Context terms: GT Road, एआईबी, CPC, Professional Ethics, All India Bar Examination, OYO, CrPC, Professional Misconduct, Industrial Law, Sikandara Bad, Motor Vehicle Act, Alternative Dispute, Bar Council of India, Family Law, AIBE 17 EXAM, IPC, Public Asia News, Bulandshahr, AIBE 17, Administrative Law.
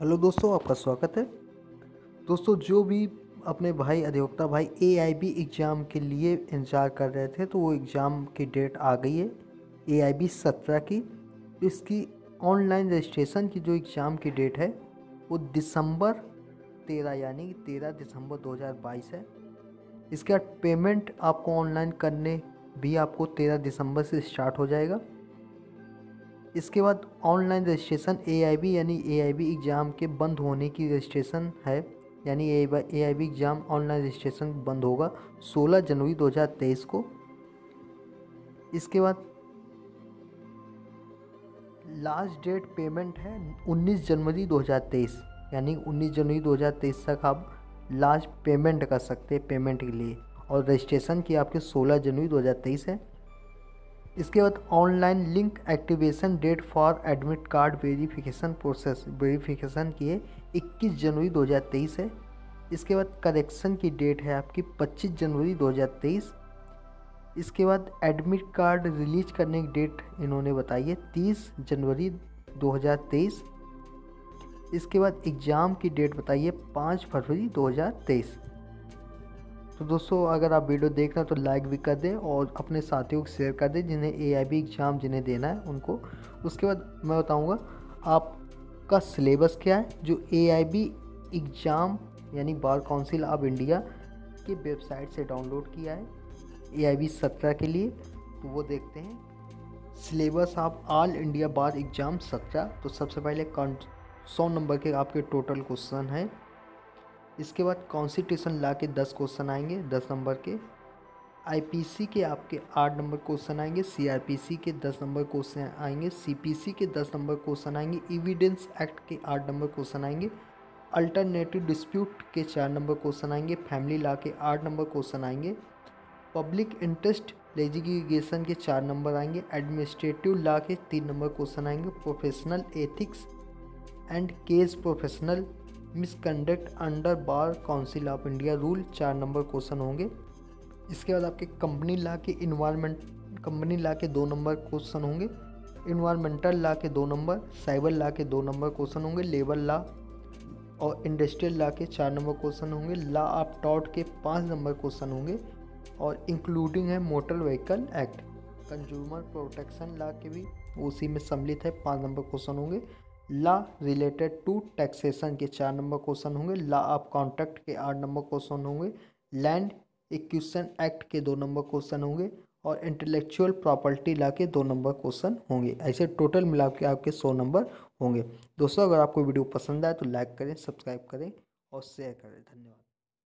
Hello दोस्तों, आपका स्वागत है। दोस्तों, जो भी अपने भाई अधिवक्ता भाई एआईबी एग्ज़ाम के लिए इंतजार कर रहे थे, तो वो एग्ज़ाम की डेट आ गई है एआईबी 17 की। इसकी ऑनलाइन रजिस्ट्रेशन की जो एग्ज़ाम की डेट है वो दिसंबर 13 यानी कि 13 दिसंबर 2022 है। इसके बाद पेमेंट आपको ऑनलाइन करने भी आपको 13 दिसंबर से स्टार्ट हो जाएगा। इसके बाद ऑनलाइन रजिस्ट्रेशन एआईबी यानी एआईबी एग्ज़ाम के बंद होने की रजिस्ट्रेशन है, यानी एआईबी एग्ज़ाम ऑनलाइन रजिस्ट्रेशन बंद होगा 16 जनवरी 2023 को। इसके बाद लास्ट डेट पेमेंट है 19 जनवरी 2023 यानी 19 जनवरी 2023 तक आप लास्ट पेमेंट कर सकते हैं पेमेंट के लिए, और रजिस्ट्रेशन की आपके 16 जनवरी 2023 है। इसके बाद online link activation date for admit card verification process, verification की है 21 जनवरी 2023 है। इसके बाद करेक्शन की डेट है आपकी 25 जनवरी 2023। इसके बाद एडमिट कार्ड रिलीज करने की डेट इन्होंने बताई है 30 जनवरी 2023। इसके बाद एग्ज़ाम की डेट बताई है 5 फरवरी 2023। तो दोस्तों, अगर आप वीडियो देख रहे हैं तो लाइक भी कर दें और अपने साथियों को शेयर कर दें जिन्हें एआईबी एग्ज़ाम जिन्हें देना है उनको। उसके बाद मैं बताऊंगा आपका सिलेबस क्या है। जो एआईबी एग्ज़ाम यानी बार काउंसिल ऑफ इंडिया की वेबसाइट से डाउनलोड किया है एआईबी 17 के लिए, तो वो देखते हैं syllabus of all India bar exam 17। तो सबसे पहले 100 नंबर के आपके टोटल क्वेश्चन हैं। इसके बाद कॉन्स्टिट्यूशन लॉ के 10 क्वेश्चन आएंगे 10 नंबर के, आईपीसी के आपके 8 नंबर क्वेश्चन आएंगे, सीआरपीसी के 10 नंबर क्वेश्चन आएंगे, सीपीसी के 10 नंबर क्वेश्चन आएंगे, एविडेंस एक्ट के 8 नंबर क्वेश्चन आएंगे, अल्टरनेटिव डिस्प्यूट के 4 नंबर क्वेश्चन आएंगे, फैमिली लॉ के 8 नंबर क्वेश्चन आएंगे, पब्लिक इंटरेस्ट लिटिगेशन के 4 नंबर आएंगे, एडमिनिस्ट्रेटिव लॉ के 3 नंबर क्वेश्चन आएंगे, professional ethics and case professional misconduct under bar council of India rule 4 number question होंगे। इसके बाद आपके कंपनी लॉ के कंपनी लॉ के 2 नंबर क्वेश्चन होंगे, इन्वायरमेंटल लॉ के 2 नंबर, साइबर लॉ के 2 नंबर क्वेश्चन होंगे, लेबर लॉ और इंडस्ट्रियल लॉ के 4 नंबर क्वेश्चन होंगे, लॉ ऑफ टॉर्ट के 5 नंबर क्वेश्चन होंगे, और इंक्लूडिंग है motor vehicle act, consumer protection law के भी उसी में सम्मिलित है 5 नंबर क्वेश्चन होंगे, लॉ रिलेटेड टू टैक्सेशन के 4 नंबर क्वेश्चन होंगे, लॉ ऑफ कॉन्ट्रैक्ट के 8 नंबर क्वेश्चन होंगे, लैंड एक्विजिशन एक्ट के 2 नंबर क्वेश्चन होंगे, और इंटेलेक्चुअल प्रॉपर्टी लॉ के 2 नंबर क्वेश्चन होंगे। ऐसे टोटल मिला के आपके 100 नंबर होंगे। दोस्तों, अगर आपको वीडियो पसंद आए तो लाइक करें, सब्सक्राइब करें और शेयर करें। धन्यवाद।